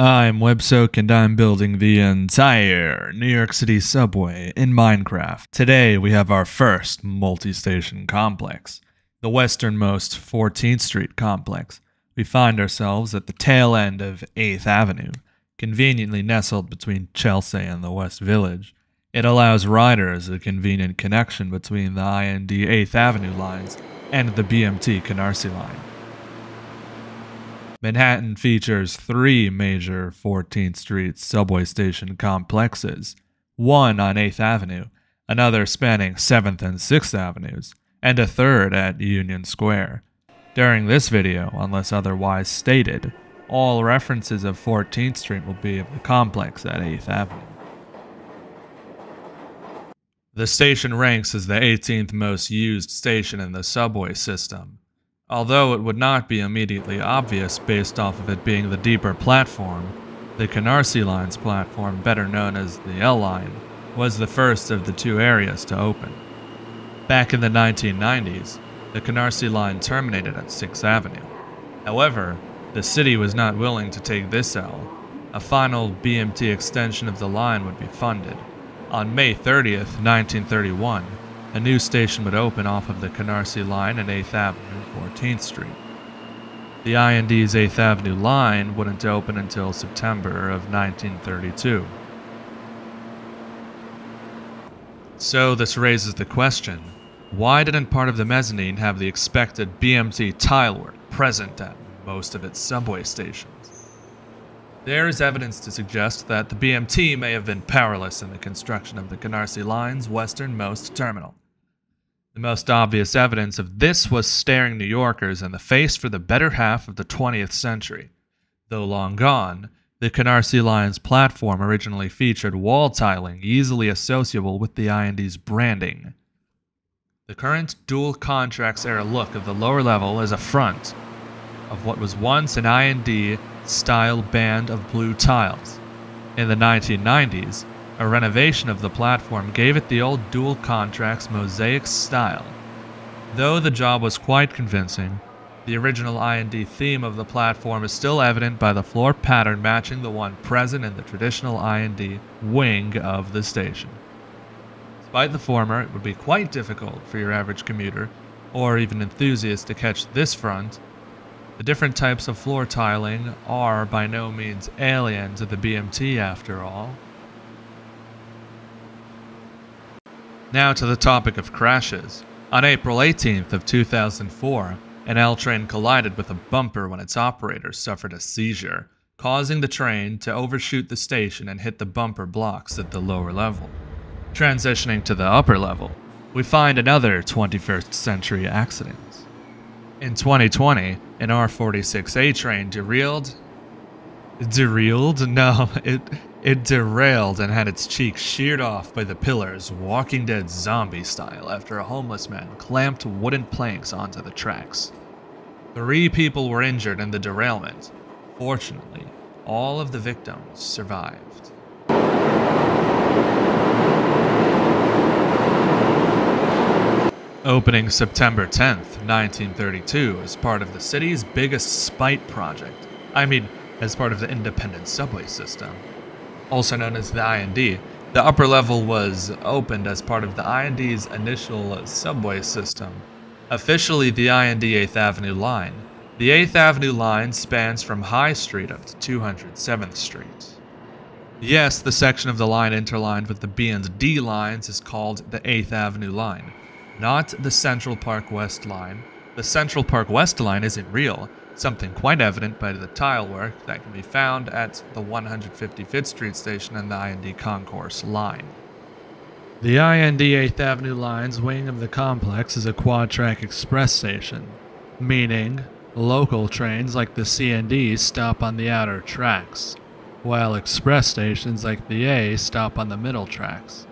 I'm WebSoak and I'm building the entire New York City subway in Minecraft. Today we have our first multi-station complex, the westernmost 14th Street complex. We find ourselves at the tail end of 8th Avenue, conveniently nestled between Chelsea and the West Village. It allows riders a convenient connection between the IND 8th Avenue lines and the BMT Canarsie line. Manhattan features three major 14th Street subway station complexes, one on 8th Avenue, another spanning 7th and 6th Avenues, and a third at Union Square. During this video, unless otherwise stated, all references of 14th Street will be of the complex at 8th Avenue. The station ranks as the 18th most used station in the subway system. Although it would not be immediately obvious based off of it being the deeper platform, the Canarsie line's platform, better known as the L line, was the first of the two areas to open. Back in the 1990s, the Canarsie line terminated at 6th Avenue. However, the city was not willing to take this L. A final BMT extension of the line would be funded. On May 30th, 1931, a new station would open off of the Canarsie line at 8th Avenue and 14th Street. The IND's 8th Avenue line wouldn't open until September of 1932. So this raises the question, why didn't part of the mezzanine have the expected BMT tile work present at most of its subway stations? There is evidence to suggest that the BMT may have been powerless in the construction of the Canarsie line's westernmost terminal. The most obvious evidence of this was staring New Yorkers in the face for the better half of the 20th century. Though long gone, the Canarsie line's platform originally featured wall tiling easily associable with the IND's branding. The current dual contracts era look of the lower level is a front of what was once an IND style band of blue tiles. In the 1990s, a renovation of the platform gave it the old dual contracts mosaic style. Though the job was quite convincing, the original IND theme of the platform is still evident by the floor pattern matching the one present in the traditional IND wing of the station. Despite the former, it would be quite difficult for your average commuter, or even enthusiast, to catch this front. The different types of floor tiling are by no means alien to the BMT after all. Now to the topic of crashes. On April 18th of 2004, an L train collided with a bumper when its operator suffered a seizure, causing the train to overshoot the station and hit the bumper blocks at the lower level. Transitioning to the upper level, we find another 21st century accident. In 2020, an R46A train derailed and had its cheek sheared off by the pillars, Walking Dead zombie style, after a homeless man clamped wooden planks onto the tracks. 3 people were injured in the derailment. Fortunately, all of the victims survived. Opening September 10th, 1932, as part of the city's biggest spite project. I mean, as part of the independent subway system, also known as the IND, the upper level was opened as part of the IND's initial subway system. Officially the IND 8th Avenue line, the 8th Avenue line spans from High Street up to 207th Street. Yes, the section of the line interlined with the B and D lines is called the 8th Avenue line, not the Central Park West line. The Central Park West line isn't real, something quite evident by the tile work that can be found at the 155th Street station and the IND Concourse line. The IND 8th Avenue line's wing of the complex is a quad-track express station, meaning local trains like the C and D stop on the outer tracks, while express stations like the A stop on the middle tracks.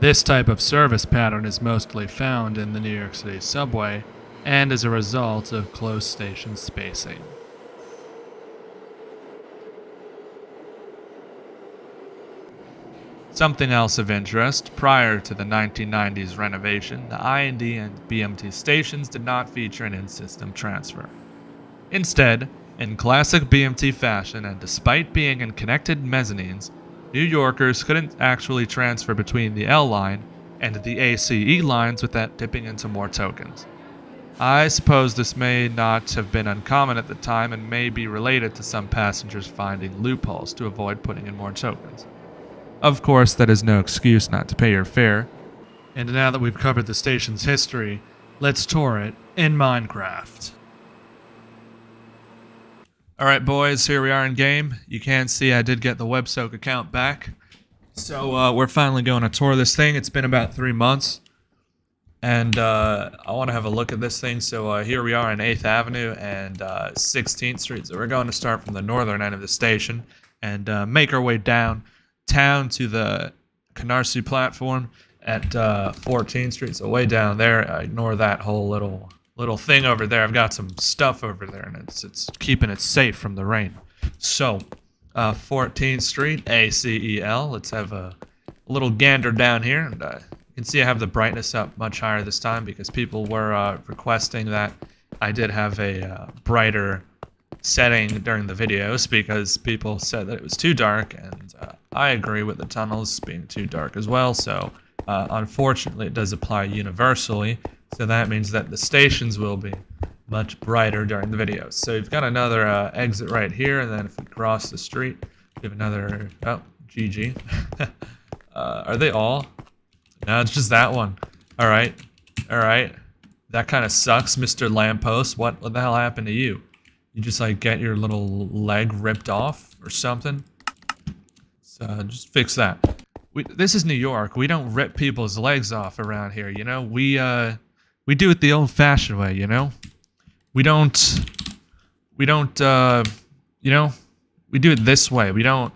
This type of service pattern is mostly found in the New York City subway, and as a result of close station spacing. Something else of interest, prior to the 1990s renovation, the IND and BMT stations did not feature an in-system transfer. Instead, In classic BMT fashion, and despite being in connected mezzanines, New Yorkers couldn't actually transfer between the L line and the ACE lines without dipping into more tokens. I suppose this may not have been uncommon at the time and may be related to some passengers finding loopholes to avoid putting in more tokens. Of course, that is no excuse not to pay your fare. And now that we've covered the station's history, let's tour it in Minecraft. Alright boys, here we are in game. You can see I did get the WebSoak account back. So we're finally going to tour this thing. It's been about 3 months. And I want to have a look at this thing. So here we are in 8th Avenue and 16th Street. So we're going to start from the northern end of the station and make our way downtown to the Canarsie platform at 14th Street. So way down there. Ignore that whole little thing over there. I've got some stuff over there, and it's keeping it safe from the rain. So, 14th Street, ACEL. Let's have a little gander down here, and you can see I have the brightness up much higher this time because people were requesting that I did have a brighter setting during the videos because people said that it was too dark, and I agree with the tunnels being too dark as well. So, unfortunately, it does apply universally. So that means that the stations will be much brighter during the video. So you've got another exit right here, and then if we cross the street, we have another... Oh, GG. Are they all? No, it's just that one. Alright. Alright. That kind of sucks, Mr. Lamppost. What the hell happened to you? You just, like, get your little leg ripped off or something? So just fix that. This is New York. We don't rip people's legs off around here, you know? We do it the old-fashioned way, you know? We don't, you know? We do it this way. We don't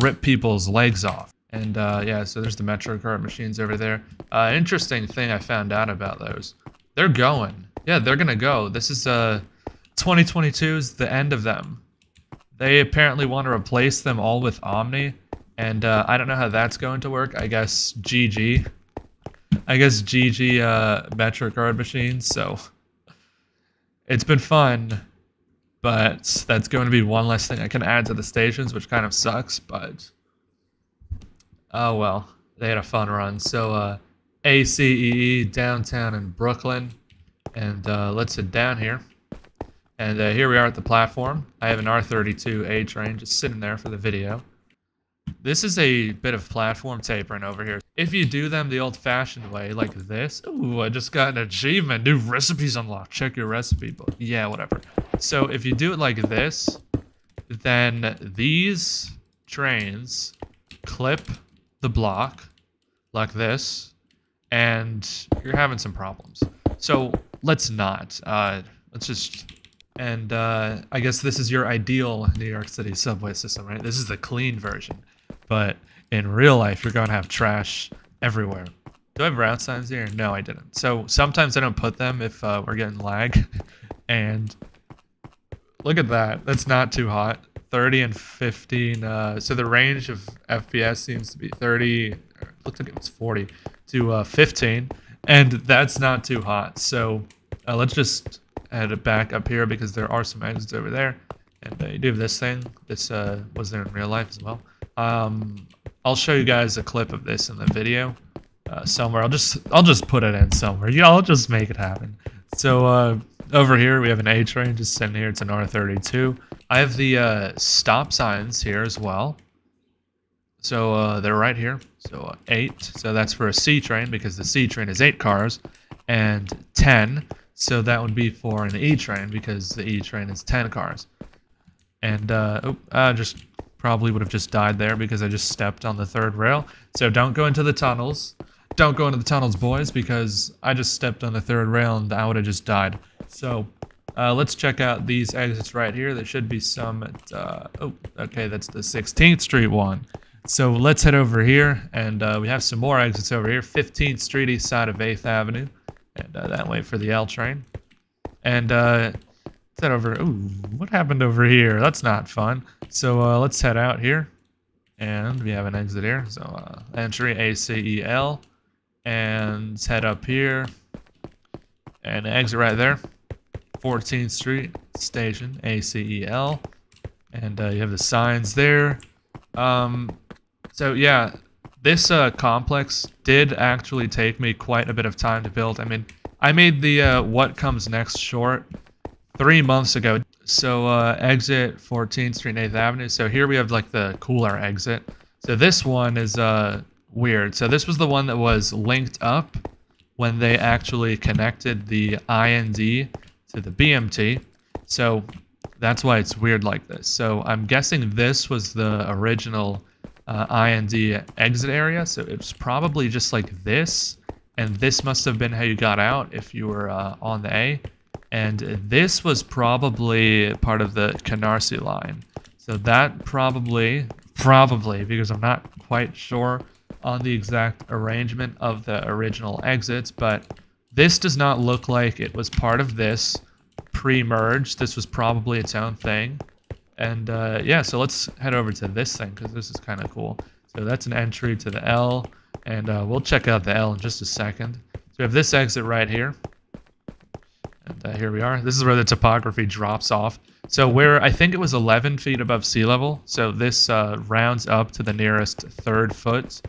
rip people's legs off. And, yeah, so there's the MetroCard machines over there. Interesting thing I found out about those. They're going. Yeah, they're gonna go. This is, 2022 is the end of them. They apparently want to replace them all with Omni. And, I don't know how that's going to work. I guess GG. I guess GG MetroCard machines, so it's been fun, but that's going to be one less thing I can add to the stations, which kind of sucks, but oh well, they had a fun run. So ACEE downtown in Brooklyn, and let's head down here, and here we are at the platform. I have an R32A train just sitting there for the video. This is a bit of platform tapering over here. If you do them the old-fashioned way, like this... Ooh, I just got an achievement. New recipes unlocked. Check your recipe book. Yeah, whatever. So if you do it like this, then these trains clip the block like this, and you're having some problems. So let's not. Let's just... And I guess this is your ideal New York City subway system, right? This is the clean version. But in real life, you're going to have trash everywhere. Do I have route signs here? No, I didn't. So sometimes I don't put them if we're getting lag. And look at that. That's not too hot. 30 and 15. So the range of FPS seems to be 30. Looks like it was 40 to 15. And that's not too hot. So let's just head it back up here because there are some exits over there. And you do have this thing. This was there in real life as well. I'll show you guys a clip of this in the video somewhere. I'll just put it in somewhere. Yeah, I'll just make it happen. So over here we have an A train just sitting here. It's an R32. I have the stop signs here as well. So they're right here. So 8. So that's for a C train because the C train is 8 cars, and 10. So that would be for an E train because the E train is 10 cars. And just probably would have just died there because I just stepped on the third rail. So don't go into the tunnels. Don't go into the tunnels, boys, because I just stepped on the third rail and I would have just died. So let's check out these exits right here. There should be some at, oh, okay, that's the 16th Street one. So let's head over here, and we have some more exits over here. 15th Street, east side of 8th Avenue. And that way for the L train. And let's head over. Ooh, what happened over here? That's not fun. So let's head out here. And we have an exit here. So entry ACEL. And let's head up here. And exit right there. 14th Street Station, ACEL. And you have the signs there. So yeah, this complex did actually take me quite a bit of time to build. I mean, I made the what comes next short 3 months ago. So exit 14th Street and 8th Avenue. So here we have like the cooler exit. So this one is weird. So this was the one that was linked up when they actually connected the IND to the BMT. So that's why it's weird like this. So I'm guessing this was the original IND exit area. So it's probably just like this. And this must have been how you got out if you were on the A. And this was probably part of the Canarsie line. So that probably, because I'm not quite sure on the exact arrangement of the original exits, but this does not look like it was part of this pre-merge. This was probably its own thing. And yeah, so let's head over to this thing because this is kind of cool. So that's an entry to the L, and we'll check out the L in just a second. So we have this exit right here. And here we are. This is where the topography drops off. So where I think it was 11 feet above sea level. So this rounds up to the nearest third foot.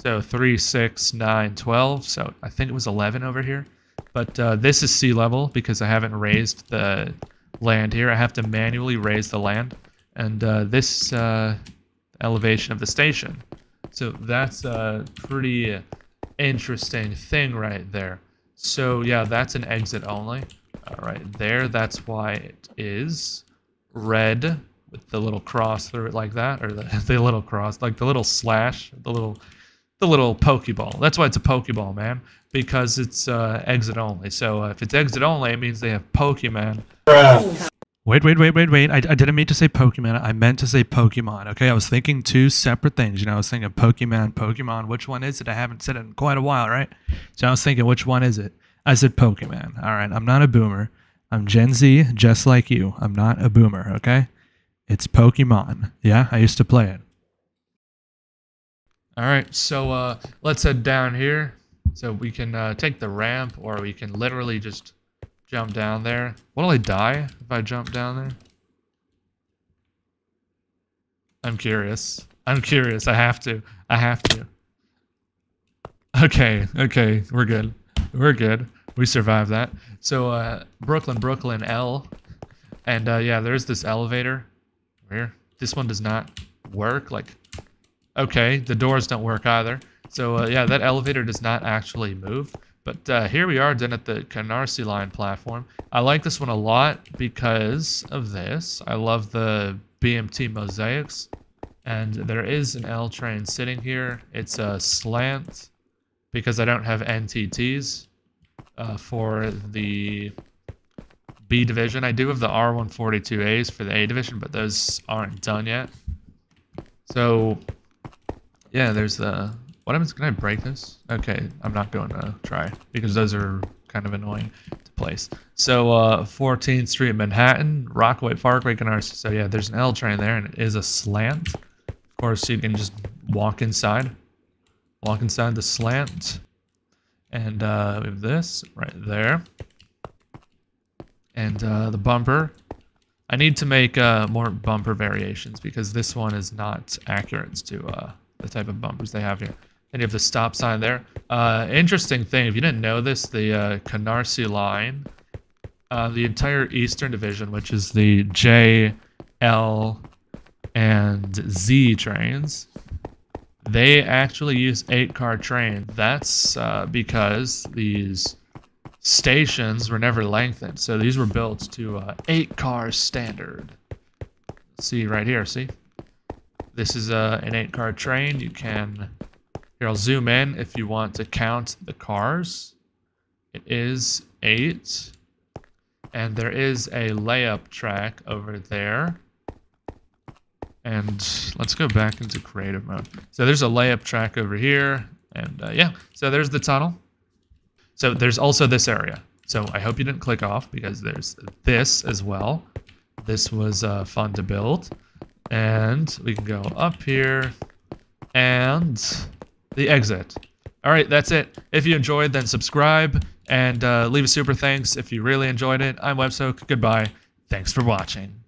So 3, 6, 9, 12. So I think it was 11 over here. But this is sea level because I haven't raised the land here. I have to manually raise the land. And this elevation of the station. So that's a pretty interesting thing right there. So yeah, that's an exit only. Right there, that's why it is red with the little cross through it like that, or the little cross, like the little slash, the little Pokeball. That's why it's a Pokeball, man, because it's exit only. So if it's exit only, it means they have Pokemon. Wait. I didn't mean to say Pokemon. I meant to say Pokemon, okay? I was thinking two separate things. You know, I was thinking Pokemon. Which one is it? I haven't said it in quite a while, right? So I was thinking, which one is it? I said Pokemon. All right, I'm not a boomer. I'm Gen Z, just like you. I'm not a boomer, okay? It's Pokemon. Yeah, I used to play it. All right, so let's head down here. So we can take the ramp, or we can literally just jump down there. What'll I die if I jump down there? I'm curious. I have to. Okay, we're good. We survived that. So Brooklyn L, and yeah, there's this elevator here. This one does not work. Like, okay, the doors don't work either. So yeah, that elevator does not actually move. But here we are, then, at the Canarsie line platform. I like this one a lot because of this. I love the BMT mosaics, and there is an L train sitting here. It's a slant, because I don't have NTTs for the B division. I do have the R142As for the A division, but those aren't done yet. So, yeah, there's the... What happens? Can I break this? Okay, I'm not going to try, because those are kind of annoying to place. So, 14th Street, Manhattan, Rockaway Parkway, Canarsie. So, yeah, there's an L train there, and it is a slant. Of course, you can just walk inside. Walk inside the slant, and we have this right there, and the bumper. I need to make more bumper variations, because this one is not accurate to the type of bumpers they have here. And you have the stop sign there. Interesting thing, if you didn't know this, the Canarsie line, the entire Eastern Division, which is the J, L, and Z trains, they actually use 8-car trains. That's because these stations were never lengthened. So these were built to 8-car standard. See right here, see? This is an 8-car train. You can... Here, I'll zoom in if you want to count the cars. It is 8. And there is a layup track over there. And let's go back into creative mode. So there's a layup track over here. And yeah, so there's the tunnel. So there's also this area. So I hope you didn't click off, because there's this as well. This was fun to build. And we can go up here and the exit. All right, that's it. If you enjoyed, then subscribe. and leave a super thanks if you really enjoyed it. I'm WebSoak. Goodbye. Thanks for watching.